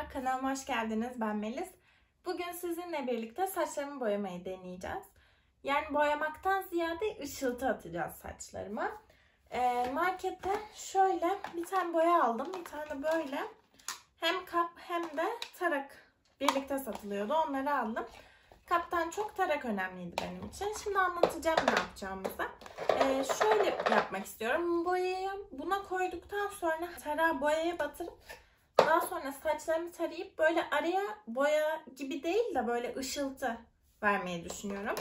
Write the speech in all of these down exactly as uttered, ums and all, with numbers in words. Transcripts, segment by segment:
Merhabalar, kanalıma hoş geldiniz. Ben Melis. Bugün sizinle birlikte saçlarımı boyamayı deneyeceğiz. Yani boyamaktan ziyade ışıltı atacağız saçlarıma. Ee, markette şöyle bir tane boya aldım. Bir tane böyle hem kap hem de tarak birlikte satılıyordu. Onları aldım. Kaptan çok tarak önemliydi benim için. Şimdi anlatacağım ne yapacağımızı. Ee, şöyle yapmak istiyorum. Boyayı buna koyduktan sonra tarağı boyaya batırıp daha sonra saçlarımı tarayıp böyle araya boya gibi değil de böyle ışıltı vermeyi düşünüyorum.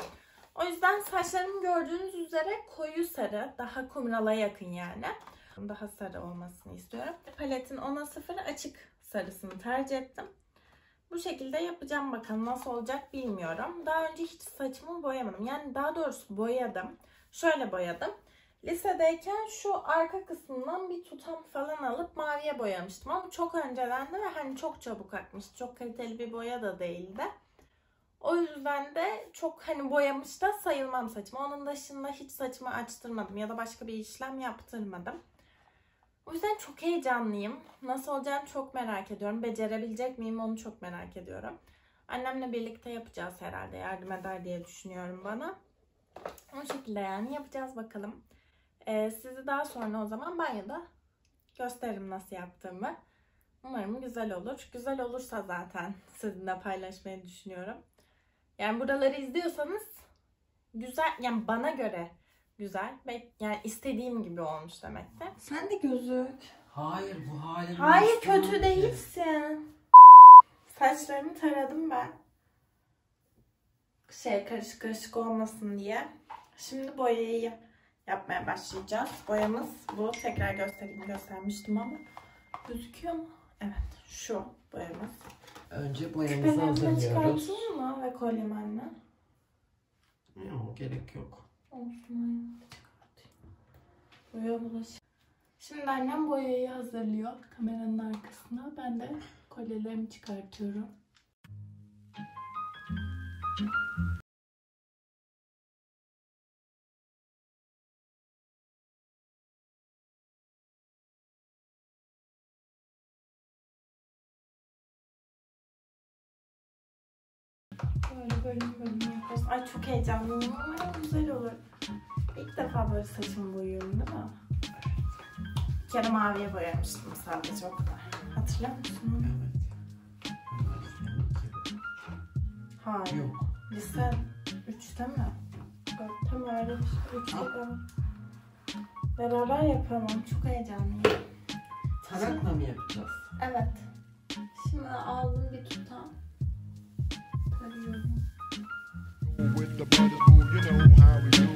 O yüzden saçlarım gördüğünüz üzere koyu sarı, daha kumrala yakın yani. Daha sarı olmasını istiyorum. Paletin ona sıfır açık sarısını tercih ettim. Bu şekilde yapacağım, bakalım nasıl olacak bilmiyorum. Daha önce hiç saçımı boyamadım. Yani daha doğrusu boyadım. Şöyle boyadım. Lisedeyken şu arka kısmından bir tutam falan alıp maviye boyamıştım ama çok önceden de ve hani çok çabuk akmıştı. Çok kaliteli bir boya da değildi. O yüzden de çok hani boyamış da sayılmam saçımı. Onun dışında hiç saçımı açtırmadım ya da başka bir işlem yaptırmadım. O yüzden çok heyecanlıyım. Nasıl olacağını çok merak ediyorum. Becerebilecek miyim onu çok merak ediyorum. Annemle birlikte yapacağız herhalde. Yardım eder diye düşünüyorum bana. O şekilde yani yapacağız bakalım. Ee, sizi daha sonra o zaman banyoda gösteririm nasıl yaptığımı. Umarım güzel olur. Güzel olursa zaten sizinle paylaşmayı düşünüyorum. Yani buraları izliyorsanız güzel, yani bana göre güzel ve yani istediğim gibi olmuş demektir. Sen de gözük. Hayır, bu halim. Hayır, kötü ki değilsin. Saçlarımı taradım ben. Şey, karışık karışık olmasın diye. Şimdi boyayı yapmaya başlayacağız. Boyamız bu. Tekrar göstereyim, göstermiştim ama. Gözüküyor mu? Evet, şu boyamız. Önce boyamızı hazırlıyoruz. Küpelerimi çıkartayım mı ve kolyemi anne? Yok, gerek yok. Olsun, hayatı çıkartayım. Boya bulaşık. Şimdi annem boyayı hazırlıyor kameranın arkasına. Ben de kolyelerimi çıkartıyorum. Böyle bölüm bölüm yapıyoruz. Ay çok heyecanlıyım. Umarım güzel olur. İlk defa böyle saçımı boyuyorum değil mi? Bir kere maviye boyamıştım sadece, o kadar. Hatırlıyor musun? Evet. Hayır. Yok. Lise üçte mi? dörtte mi öyle bir şey? Beraber yapamam. Çok heyecanlıyım. Tarakla mı yapacağız? Evet. Şimdi aldım bir tutam. With the brothers, boo, you know how we do.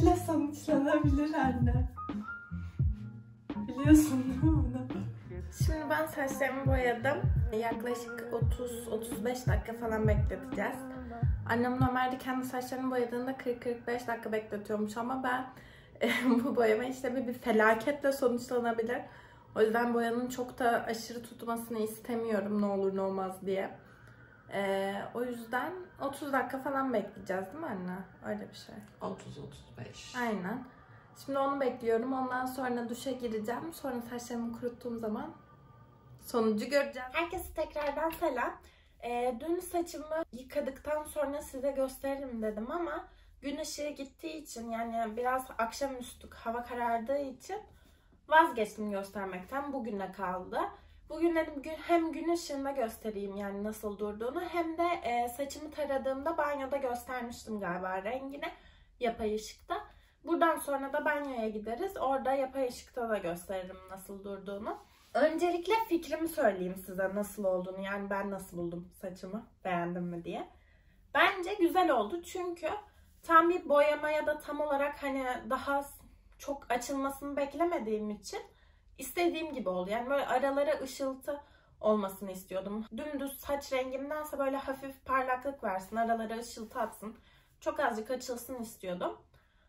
Bu felaketle sonuçlanabilir anne. Biliyorsun değil mi onu? Şimdi ben saçlarımı boyadım. Yaklaşık otuz otuz beş dakika falan bekleteceğiz. Annem normalde kendi saçlarını boyadığında kırk kırk beş dakika bekletiyormuş ama ben bu boyama işlemi bir felaketle sonuçlanabilir. O yüzden boyanın çok da aşırı tutmasını istemiyorum, ne olur ne olmaz diye. Ee, o yüzden otuz dakika falan bekleyeceğiz değil mi anne? Öyle bir şey. otuz otuz beş. Aynen. Şimdi onu bekliyorum. Ondan sonra duşa gireceğim. Sonra saçlarımı kuruttuğum zaman sonucu göreceğim. Herkese tekrardan selam. Ee, dün saçımı yıkadıktan sonra size gösteririm dedim ama gün ışığı gittiği için, yani biraz akşamüstü hava karardığı için vazgeçtim göstermekten. Bugüne kaldı. Bugün dedim hem gün ışığında göstereyim yani nasıl durduğunu, hem de saçımı taradığımda banyoda göstermiştim galiba rengini yapay ışıkta. Buradan sonra da banyoya gideriz. Orada yapay ışıkta da gösteririm nasıl durduğunu. Öncelikle fikrimi söyleyeyim size nasıl olduğunu. Yani ben nasıl buldum saçımı, beğendim mi diye. Bence güzel oldu çünkü tam bir boyama ya da tam olarak hani daha çok açılmasını beklemediğim için istediğim gibi oldu. Yani böyle aralara ışıltı olmasını istiyordum. Dümdüz saç rengimdense böyle hafif parlaklık versin, aralara ışıltı atsın. Çok azıcık açılsın istiyordum.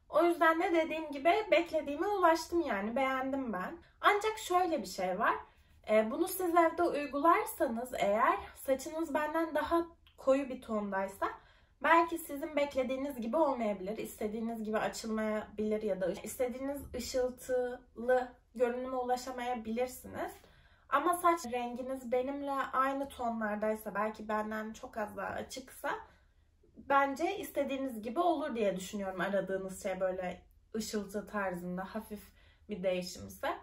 O yüzden de dediğim gibi beklediğime ulaştım yani, beğendim ben. Ancak şöyle bir şey var. Bunu siz evde uygularsanız eğer, saçınız benden daha koyu bir tondaysa belki sizin beklediğiniz gibi olmayabilir. İstediğiniz gibi açılmayabilir ya da istediğiniz ışıltılı görünüme ulaşamayabilirsiniz. Ama saç renginiz benimle aynı tonlardaysa, belki benden çok az daha açıksa, bence istediğiniz gibi olur diye düşünüyorum. Aradığınız şey böyle ışıltı tarzında hafif bir değişimse.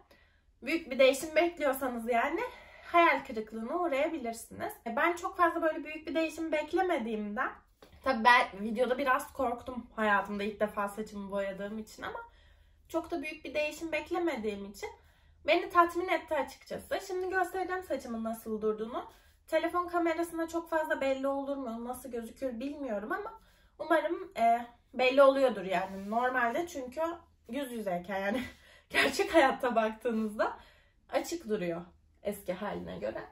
Büyük bir değişim bekliyorsanız yani hayal kırıklığına uğrayabilirsiniz. Ben çok fazla böyle büyük bir değişim beklemediğimden, tabii ben videoda biraz korktum hayatımda ilk defa saçımı boyadığım için, ama çok da büyük bir değişim beklemediğim için beni tatmin etti açıkçası. Şimdi göstereceğim saçımın nasıl durduğunu. Telefon kamerasına çok fazla belli olur mu, nasıl gözükür bilmiyorum ama umarım e, belli oluyordur yani normalde, çünkü yüz yüzeyken yani gerçek hayatta baktığınızda açık duruyor eski haline göre.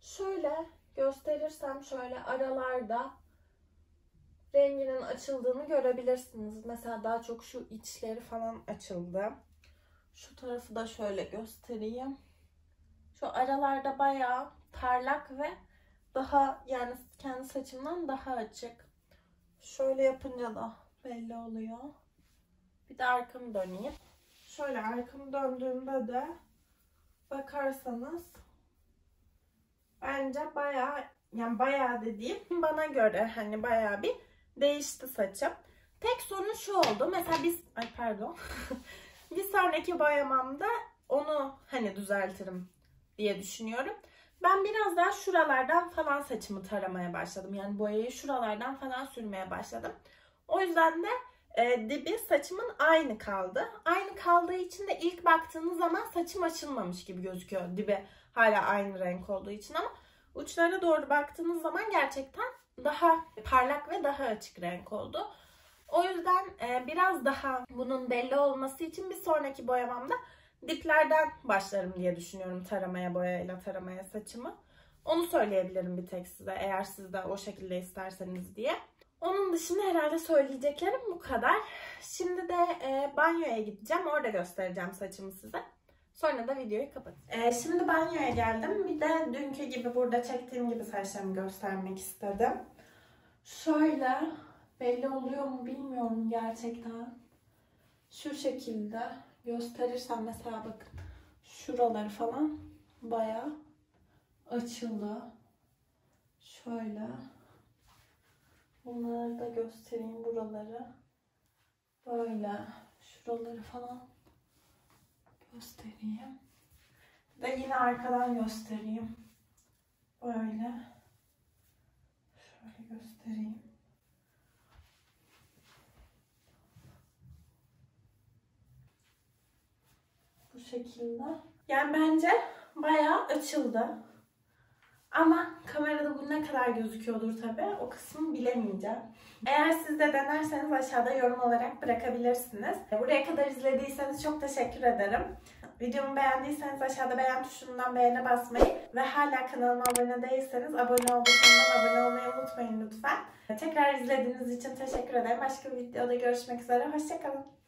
Şöyle gösterirsem şöyle aralarda renginin açıldığını görebilirsiniz. Mesela daha çok şu içleri falan açıldı. Şu tarafı da şöyle göstereyim. Şu aralarda bayağı parlak ve daha yani kendi saçımdan daha açık. Şöyle yapınca da belli oluyor. Bir de arkamı döneyim. Şöyle arkamı döndüğümde de bakarsanız bence bayağı, yani bayağı dediğim bana göre hani bayağı bir değişti saçım. Tek sorun şu oldu. Mesela biz ay pardon. Bir sonraki boyamamda onu hani düzeltirim diye düşünüyorum. Ben biraz daha şuralardan falan saçımı taramaya başladım. Yani boyayı şuralardan falan sürmeye başladım. O yüzden de e, dibi saçımın aynı kaldı. Aynı kaldığı için de ilk baktığınız zaman saçım açılmamış gibi gözüküyor. Dibi hala aynı renk olduğu için, ama uçlara doğru baktığınız zaman gerçekten daha parlak ve daha açık renk oldu. O yüzden e, biraz daha bunun belli olması için bir sonraki boyamamda diplerden başlarım diye düşünüyorum, taramaya, boyayla taramaya saçımı. Onu söyleyebilirim bir tek size, eğer siz de o şekilde isterseniz diye. Onun dışında herhalde söyleyeceklerim bu kadar. Şimdi de e, banyoya gideceğim, orada göstereceğim saçımı size. Sonra da videoyu kapatacağım. E, şimdi banyoya geldim. Bir de dünkü gibi burada çektiğim gibi saçlarımı göstermek istedim. Şöyle belli oluyor mu bilmiyorum gerçekten. Şu şekilde gösterirsem mesela bakın şuraları falan bayağı açıldı. Şöyle bunları da göstereyim, buraları böyle, şuraları falan göstereyim. Bir de yine arkadan göstereyim. Böyle şöyle göstereyim. Bu şekilde. Yani bence bayağı açıldı. Ama kamerada bu ne kadar gözüküyordur tabii. O kısmı bilemeyeceğim. Eğer siz de denerseniz aşağıda yorum olarak bırakabilirsiniz. Buraya kadar izlediyseniz çok teşekkür ederim. Videomu beğendiyseniz aşağıda beğen tuşundan beğene basmayı ve hala kanalıma abone değilseniz abone ol butonundan abone olmayı unutmayın lütfen. Tekrar izlediğiniz için teşekkür ederim. Başka bir videoda görüşmek üzere. Hoşçakalın.